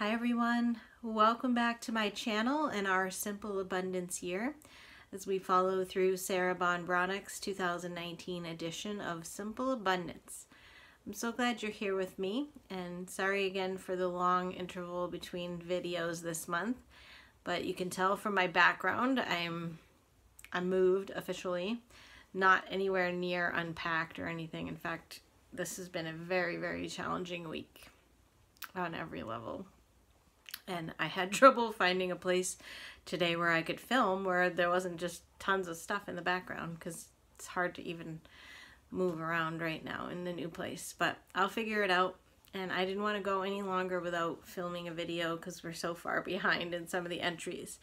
Hi everyone, welcome back to my channel and our Simple Abundance year as we follow through Sarah Ban Breathnach's 2019 edition of Simple Abundance. I'm so glad you're here with me, and sorry again for the long interval between videos this month, but you can tell from my background I'm moved officially, not anywhere near unpacked or anything. In fact, this has been a very, very challenging week on every level. And I had trouble finding a place today where I could film, where there wasn't just tons of stuff in the background, because it's hard to even move around right now in the new place. But I'll figure it out, and I didn't want to go any longer without filming a video because we're so far behind in some of the entries.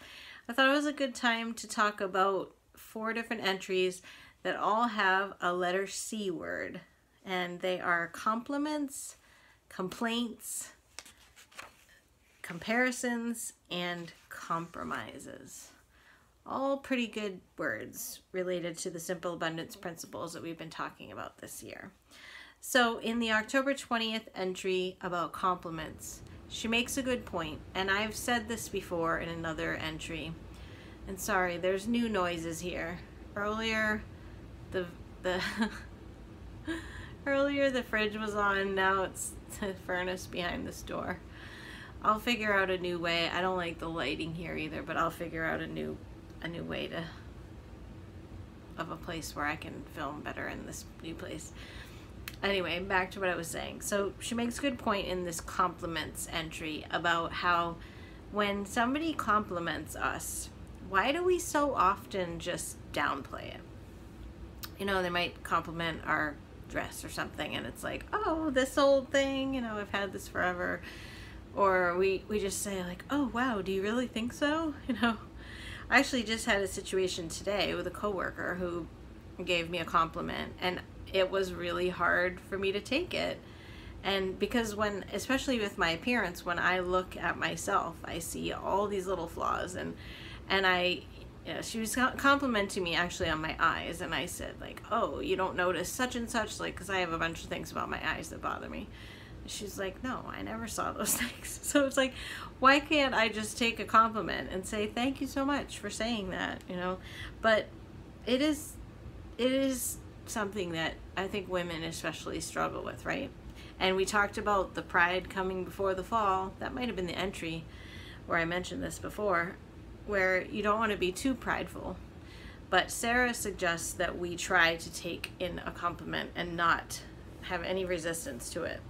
I thought it was a good time to talk about 4 different entries that all have a letter C word, and they are compliments, complaints, comparisons, and compromises. All pretty good words related to the Simple Abundance principles that we've been talking about this year. So in the October 20th entry about compliments, she makes a good point, and I've said this before in another entry. And sorry, there's new noises here. Earlier the fridge was on, now it's the furnace behind this door. I'll figure out a new way. I don't like the lighting here either, but I'll figure out a new way of a place where I can film better in this new place. Anyway, back to what I was saying. So she makes a good point in this compliments entry about how when somebody compliments us, why do we so often just downplay it? You know, they might compliment our dress or something, and it's like, oh, this old thing, you know, I've had this forever. Or we just say like, oh wow, do you really think so? You know, I actually just had a situation today with a coworker who gave me a compliment, and it was really hard for me to take it. And because especially with my appearance, when I look at myself, I see all these little flaws, and you know, she was complimenting me actually on my eyes, and I said like, oh, you don't notice such and such, like, because I have a bunch of things about my eyes that bother me. She's like, no, I never saw those things. So it's like, why can't I just take a compliment and say thank you so much for saying that, you know? But it is something that I think women especially struggle with, right? And we talked about the pride coming before the fall. That might have been the entry where I mentioned this before, where you don't want to be too prideful. But Sarah suggests that we try to take in a compliment and not have any resistance to it.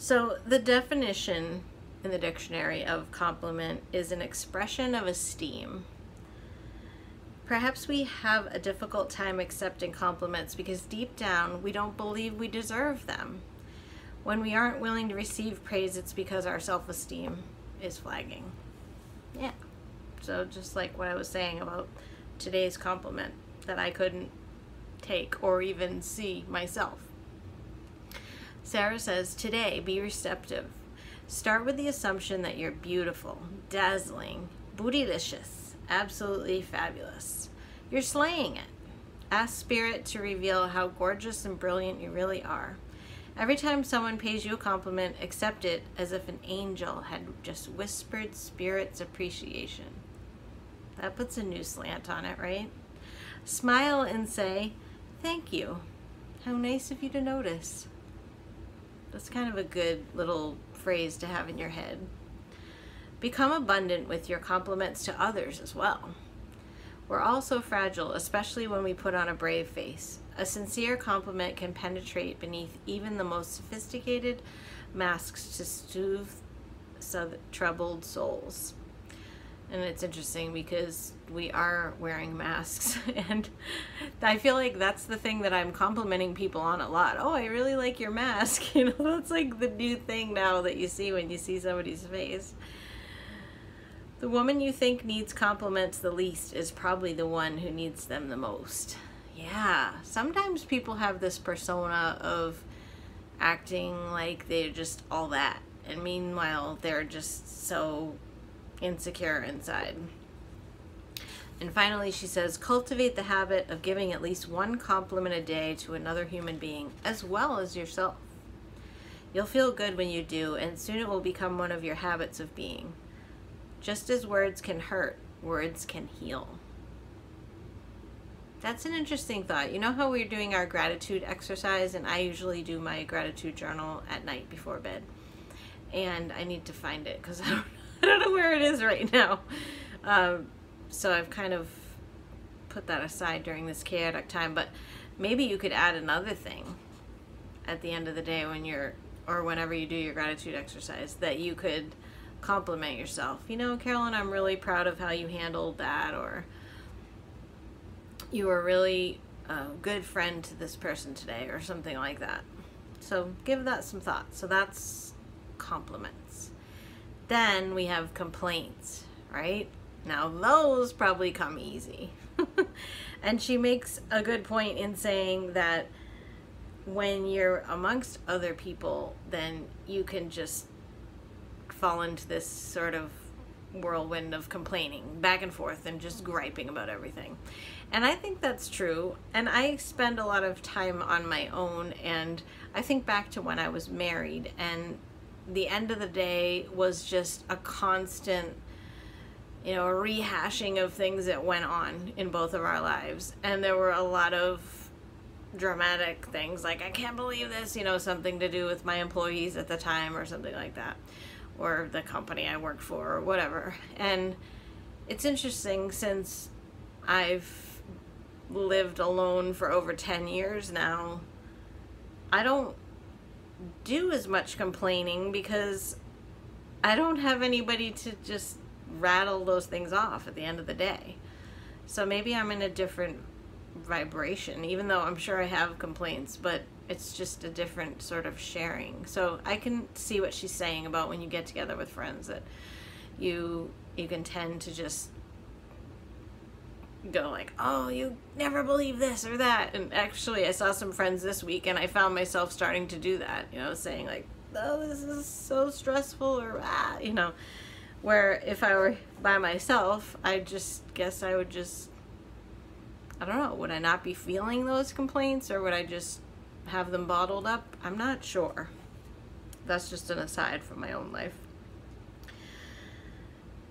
So the definition in the dictionary of compliment is an expression of esteem. Perhaps we have a difficult time accepting compliments because deep down we don't believe we deserve them. When we aren't willing to receive praise, it's because our self-esteem is flagging. Yeah, so just like what I was saying about today's compliment that I couldn't take or even see myself. Sarah says, today, be receptive. Start with the assumption that you're beautiful, dazzling, bootylicious, absolutely fabulous. You're slaying it. Ask spirit to reveal how gorgeous and brilliant you really are. Every time someone pays you a compliment, accept it as if an angel had just whispered spirit's appreciation. That puts a new slant on it, right? Smile and say, thank you. How nice of you to notice. That's kind of a good little phrase to have in your head. Become abundant with your compliments to others as well. We're all so fragile, especially when we put on a brave face. A sincere compliment can penetrate beneath even the most sophisticated masks to soothe troubled souls. And it's interesting because we are wearing masks, and I feel like that's the thing that I'm complimenting people on a lot. Oh, I really like your mask. You know, that's like the new thing now that you see when you see somebody's face. The woman you think needs compliments the least is probably the one who needs them the most. Yeah, sometimes people have this persona of acting like they're just all that, and meanwhile they're just so insecure inside. And finally, she says, cultivate the habit of giving at least one compliment a day to another human being as well as yourself. You'll feel good when you do, and soon it will become one of your habits of being. Just as words can hurt, words can heal. That's an interesting thought. You know how we're doing our gratitude exercise, and I usually do my gratitude journal at night before bed. And I need to find it because I don't know where it is right now. So I've kind of put that aside during this chaotic time, but maybe you could add another thing at the end of the day when you're, or whenever you do your gratitude exercise, that you could compliment yourself. You know, Carolyn, I'm really proud of how you handled that, or you were really a good friend to this person today, or something like that. So give that some thought. So that's compliments. Then we have complaints, right? Now those probably come easy. And she makes a good point in saying that when you're amongst other people, then you can just fall into this sort of whirlwind of complaining back and forth and just griping about everything. And I think that's true. And I spend a lot of time on my own, and I think back to when I was married, and the end of the day was just a constant, you know, rehashing of things that went on in both of our lives. And there were a lot of dramatic things like, I can't believe this, you know, something to do with my employees at the time or something like that, or the company I worked for or whatever. And it's interesting, since I've lived alone for over 10 years now, I don't do as much complaining because I don't have anybody to just rattle those things off at the end of the day. So maybe I'm in a different vibration, even though I'm sure I have complaints, but it's just a different sort of sharing. So I can see what she's saying about when you get together with friends, that you can tend to just go like, oh, you never believe this or that. And actually I saw some friends this week and I found myself starting to do that, you know, saying like, oh, this is so stressful, or ah, you know, where if I were by myself, I just guess I would just, I don't know, would I not be feeling those complaints, or would I just have them bottled up? I'm not sure. That's just an aside from my own life.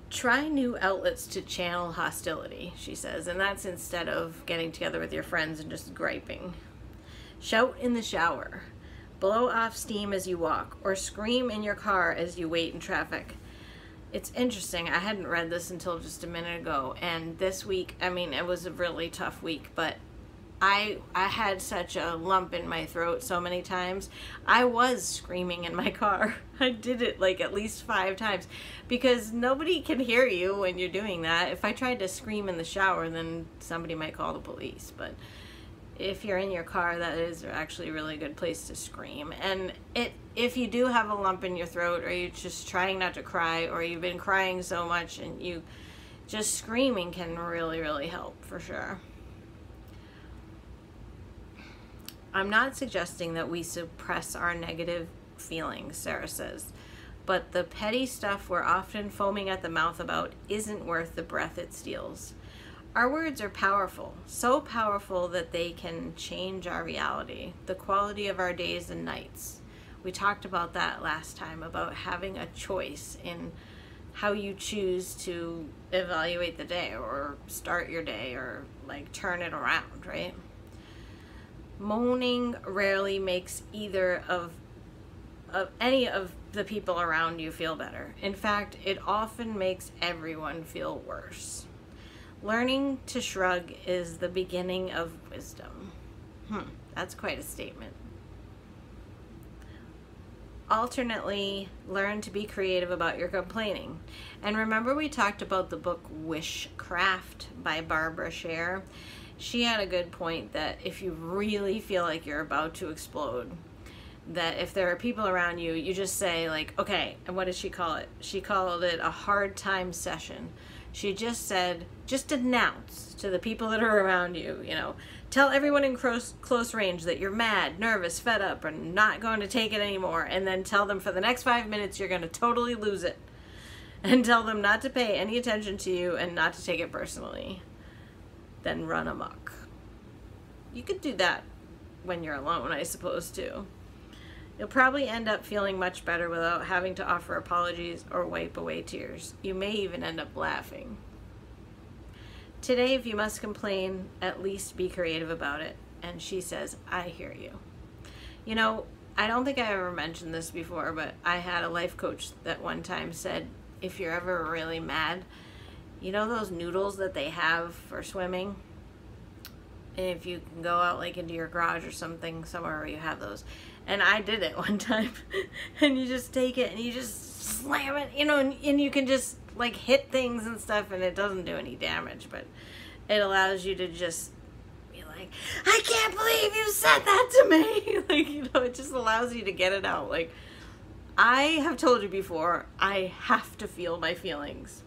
Try new outlets to channel hostility, she says, and that's instead of getting together with your friends and just griping. Shout in the shower, blow off steam as you walk, or scream in your car as you wait in traffic. It's interesting, I hadn't read this until just a minute ago, and this week, I mean, it was a really tough week, but I had such a lump in my throat so many times. I was screaming in my car. I did it like at least 5 times, because nobody can hear you when you're doing that. If I tried to scream in the shower, then somebody might call the police. But if you're in your car, that is actually a really good place to scream. And if you do have a lump in your throat, or you're just trying not to cry, or you've been crying so much, and you just screaming can really, really help for sure. I'm not suggesting that we suppress our negative feelings, Sarah says, but the petty stuff we're often foaming at the mouth about isn't worth the breath it steals. Our words are powerful, so powerful that they can change our reality, the quality of our days and nights. We talked about that last time, about having a choice in how you choose to evaluate the day, or start your day, or like turn it around, right? Moaning rarely makes either of any of the people around you feel better. In fact, it often makes everyone feel worse. Learning to shrug is the beginning of wisdom. That's quite a statement. Alternately, learn to be creative about your complaining. And remember, we talked about the book Wishcraft by Barbara Sher. She had a good point that if you really feel like you're about to explode, that if there are people around you, you just say like, okay, and what did she call it? She called it a hard time session. She just said, just announce to the people that are around you, you know, tell everyone in close range that you're mad, nervous, fed up, and not going to take it anymore, and then tell them for the next 5 minutes you're going to totally lose it, and tell them not to pay any attention to you and not to take it personally. Then run amok. You could do that when you're alone, I suppose, too. You'll probably end up feeling much better without having to offer apologies or wipe away tears. You may even end up laughing. Today, if you must complain, at least be creative about it. And she says, I hear you. You know, I don't think I ever mentioned this before, but I had a life coach that one time said, if you're ever really mad, you know those noodles that they have for swimming? And if you can go out like into your garage or something, somewhere where you have those. And I did it one time. And you just take it and you just slam it, you know, and you can just like hit things and stuff, and it doesn't do any damage, but it allows you to just be like, I can't believe you said that to me. Like, you know, it just allows you to get it out. Like, I have told you before, I have to feel my feelings.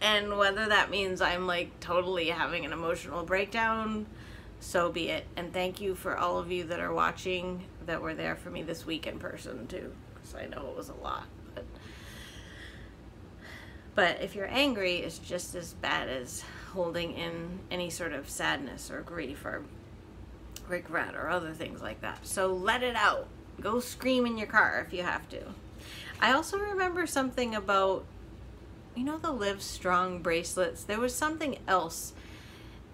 And whether that means I'm like totally having an emotional breakdown, so be it. And thank you for all of you that are watching, that were there for me this week in person too, because I know it was a lot. But if you're angry, it's just as bad as holding in any sort of sadness or grief or regret or other things like that. So let it out. Go scream in your car if you have to. I also remember something about, you know, the Live Strong bracelets. There was something else,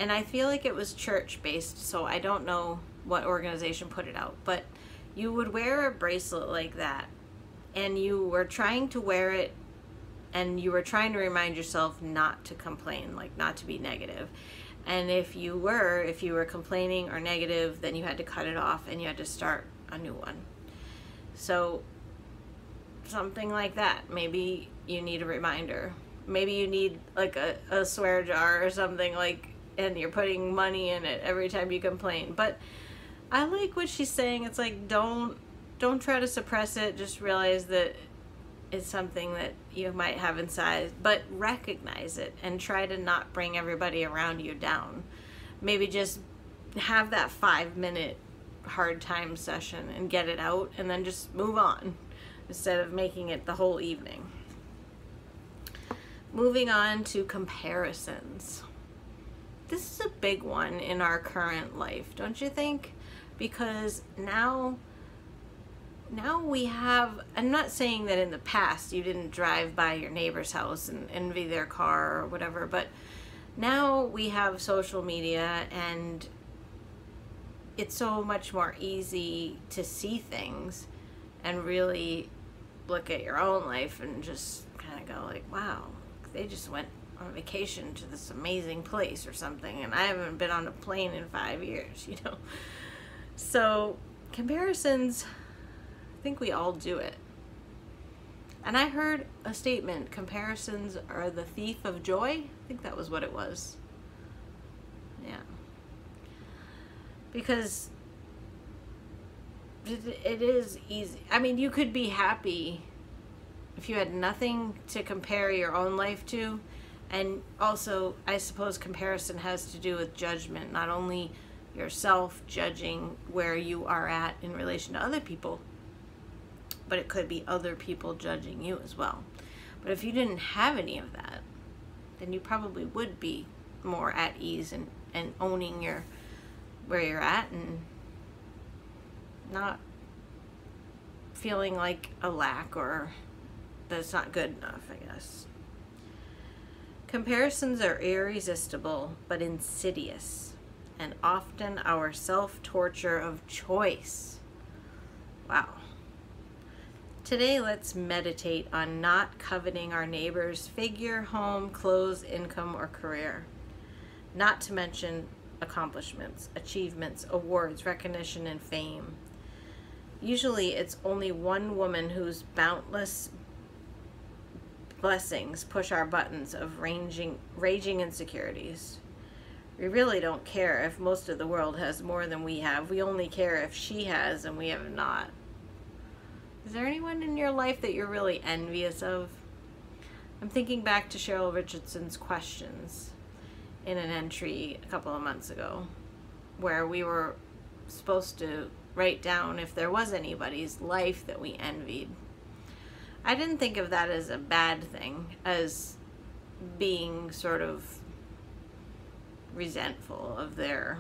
and I feel like it was church-based, so I don't know what organization put it out. But you would wear a bracelet like that, and you were trying to wear it, and you were trying to remind yourself not to complain, like not to be negative. And if you were complaining or negative, then you had to cut it off and you had to start a new one. So something like that. Maybe you need a reminder. Maybe you need like a swear jar or something, like, and you're putting money in it every time you complain. But I like what she's saying. It's like, don't try to suppress it. Just realize that is something that you might have inside, but recognize it and try to not bring everybody around you down. Maybe just have that 5-minute hard time session and get it out, and then just move on instead of making it the whole evening. Moving on to comparisons. This is a big one in our current life, don't you think? Because now we have, I'm not saying that in the past you didn't drive by your neighbor's house and envy their car or whatever, but now we have social media, and it's so much more easy to see things and really look at your own life and just kind of go like, wow, they just went on vacation to this amazing place or something, and I haven't been on a plane in 5 years, you know? So comparisons, I think we all do it. And I heard a statement, comparisons are the thief of joy. I think that was what it was. Yeah. Because it is easy. I mean, you could be happy if you had nothing to compare your own life to. And also, I suppose comparison has to do with judgment, not only yourself judging where you are at in relation to other people, but it could be other people judging you as well. But if you didn't have any of that, then you probably would be more at ease and owning your where you're at and not feeling like a lack or that's not good enough, I guess. Comparisons are irresistible but insidious, and often our self-torture of choice. Wow. Today, let's meditate on not coveting our neighbor's figure, home, clothes, income, or career. Not to mention accomplishments, achievements, awards, recognition, and fame. Usually, it's only one woman whose boundless blessings push our buttons of raging insecurities. We really don't care if most of the world has more than we have. We only care if she has and we have not. Is there anyone in your life that you're really envious of? I'm thinking back to Cheryl Richardson's questions in an entry a couple of months ago, where we were supposed to write down if there was anybody's life that we envied. I didn't think of that as a bad thing, as being sort of resentful of their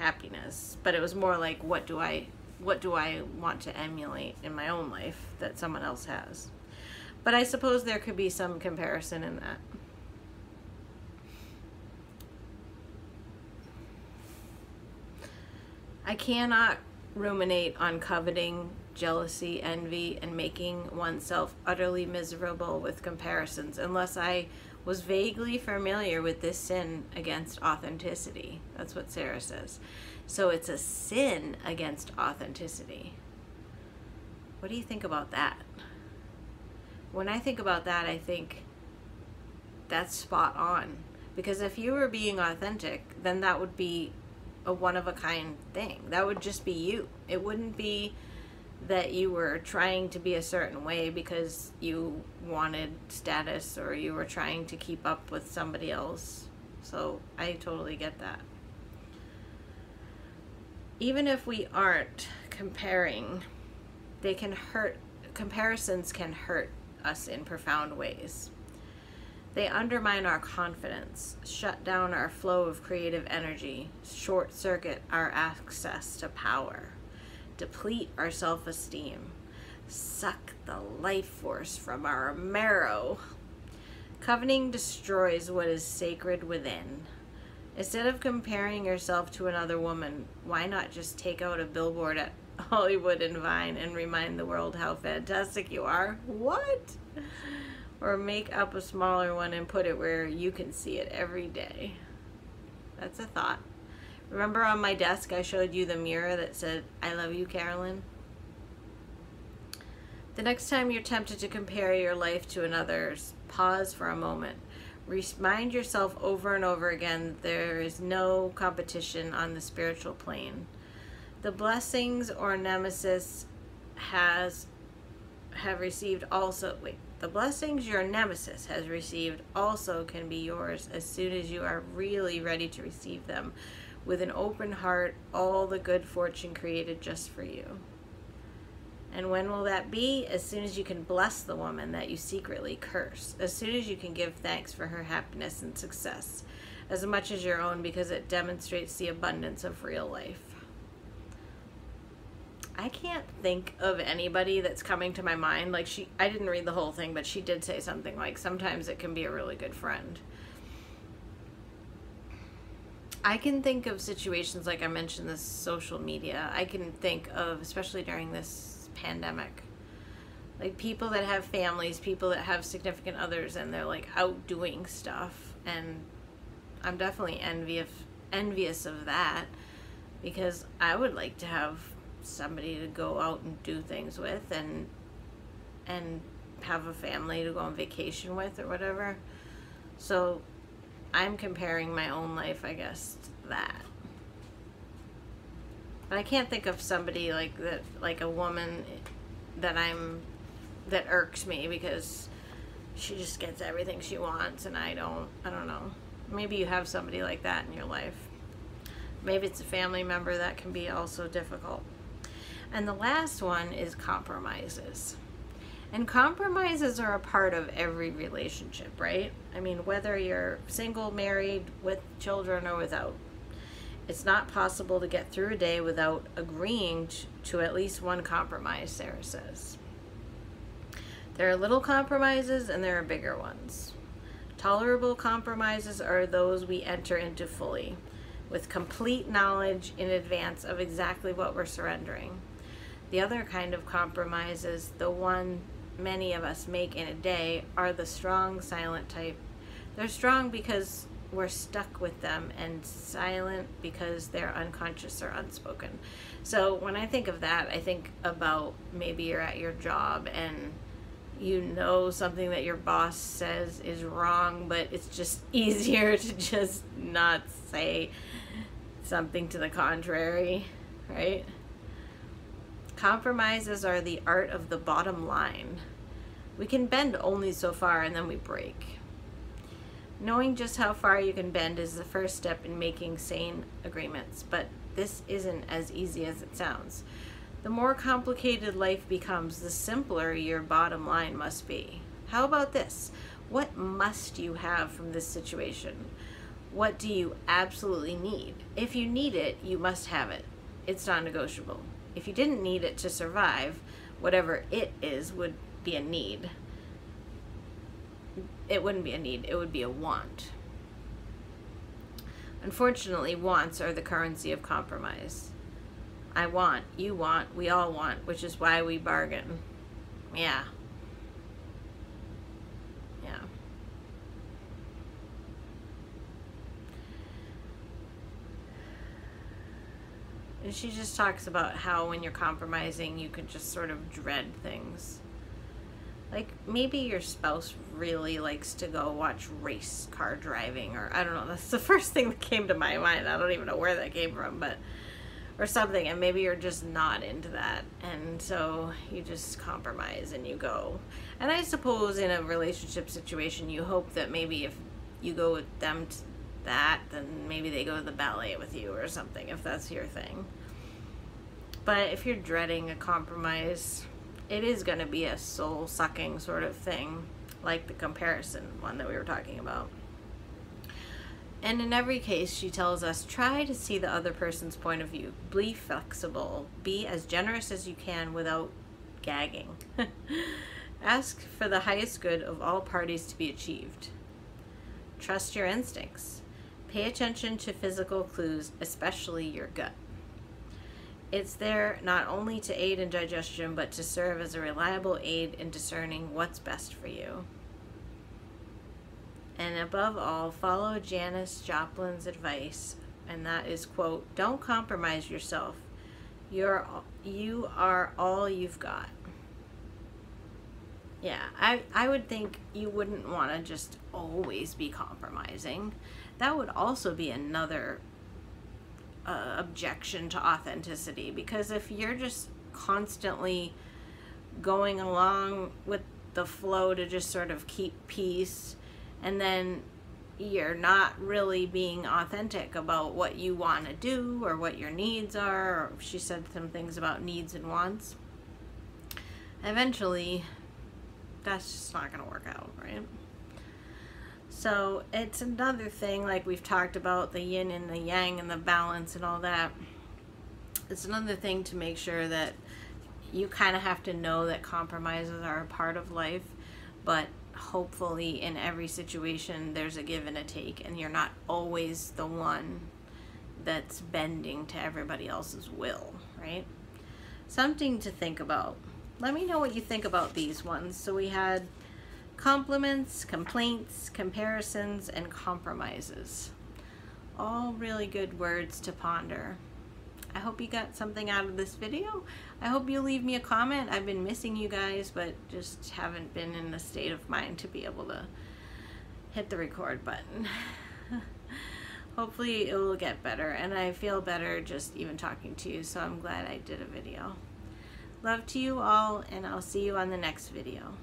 happiness, but it was more like, what do I what do I want to emulate in my own life that someone else has? But I suppose there could be some comparison in that. I cannot ruminate on coveting, jealousy, envy, and making oneself utterly miserable with comparisons unless I was vaguely familiar with this sin against authenticity. That's what Sarah says. So it's a sin against authenticity. What do you think about that? When I think about that, I think that's spot on. Because if you were being authentic, then that would be a one-of-a-kind thing. That would just be you. It wouldn't be that you were trying to be a certain way because you wanted status or you were trying to keep up with somebody else. So I totally get that. Even if we aren't comparing, they can hurt. Comparisons can hurt us in profound ways. They undermine our confidence, shut down our flow of creative energy, short-circuit our access to power, deplete our self-esteem, suck the life force from our marrow. Coveting destroys what is sacred within. Instead of comparing yourself to another woman, why not just take out a billboard at Hollywood and Vine and remind the world how fantastic you are? What? Or make up a smaller one and put it where you can see it every day. That's a thought. Remember on my desk I showed you the mirror that said, "I love you, Carolyn"? The next time you're tempted to compare your life to another's, pause for a moment. Remind yourself over and over again there is no competition on the spiritual plane. The blessings or nemesis have received also, the blessings your nemesis has received also can be yours as soon as you are really ready to receive them with an open heart, all the good fortune created just for you. And when will that be? As soon as you can bless the woman that you secretly curse, as soon as you can give thanks for her happiness and success as much as your own, because it demonstrates the abundance of real life. I can't think of anybody that's coming to my mind. Like I didn't read the whole thing, but she did say something like, sometimes it can be a really good friend. I can think of situations, like I mentioned, this social media. I can think of, especially during this pandemic, like people that have families, people that have significant others, and they're like out doing stuff. And I'm definitely envious of that, because I would like to have somebody to go out and do things with, and have a family to go on vacation with or whatever. So I'm comparing my own life, I guess, to that. But I can't think of somebody like that, like a woman that that irks me because she just gets everything she wants and I don't. I don't know. Maybe you have somebody like that in your life. Maybe it's a family member. That can be also difficult. And the last one is compromises. And compromises are a part of every relationship, right? I mean, whether you're single, married, with children, or without. It's not possible to get through a day without agreeing to at least one compromise, Sarah says. There are little compromises and there are bigger ones. Tolerable compromises are those we enter into fully, with complete knowledge in advance of exactly what we're surrendering. The other kind of compromises, the one many of us make in a day, are the strong, silent type. They're strong because we're stuck with them, and silent because they're unconscious or unspoken. So when I think of that, I think about maybe you're at your job and you know something that your boss says is wrong, but it's just easier to just not say something to the contrary, right? Compromises are the art of the bottom line. We can bend only so far and then we break. Knowing just how far you can bend is the first step in making sane agreements, but this isn't as easy as it sounds. The more complicated life becomes, the simpler your bottom line must be. How about this? What must you have from this situation? What do you absolutely need? If you need it, you must have it. It's non-negotiable. If you didn't need it to survive, whatever it is would be a need. It wouldn't be a need, it would be a want. Unfortunately, wants are the currency of compromise. I want, you want, we all want, which is why we bargain. Yeah. Yeah. And she just talks about how when you're compromising, you could just sort of dread things. Like maybe your spouse really likes to go watch race car driving, or I don't know, that's the first thing that came to my mind. I don't even know where that came from, but or something, and maybe you're just not into that, and so you just compromise and you go. And I suppose in a relationship situation, you hope that maybe if you go with them to that, then maybe they go to the ballet with you or something, if that's your thing. But if you're dreading a compromise, it is going to be a soul-sucking sort of thing, like the comparison one that we were talking about. And in every case, she tells us, try to see the other person's point of view. Be flexible. Be as generous as you can without gagging. Ask for the highest good of all parties to be achieved. Trust your instincts. Pay attention to physical clues, especially your gut. It's there not only to aid in digestion, but to serve as a reliable aid in discerning what's best for you. And above all, follow Janis Joplin's advice, and that is, quote, don't compromise yourself. You are all you've got. Yeah, I would think you wouldn't want to just always be compromising. That would also be another objection to authenticity, because if you're just constantly going along with the flow to just sort of keep peace, and then you're not really being authentic about what you want to do or what your needs are, or she said some things about needs and wants, eventually that's just not going to work out, right? So it's another thing, like we've talked about the yin and the yang and the balance and all that. It's another thing to make sure that you kind of have to know that compromises are a part of life, but hopefully in every situation there's a give and a take, and you're not always the one that's bending to everybody else's will, right? Something to think about. Let me know what you think about these ones. So we had compliments, complaints, comparisons, and compromises. All really good words to ponder. I hope you got something out of this video. I hope you leave me a comment. I've been missing you guys, but just haven't been in the state of mind to be able to hit the record button. Hopefully it will get better, and I feel better just even talking to you, so I'm glad I did a video. Love to you all, and I'll see you on the next video.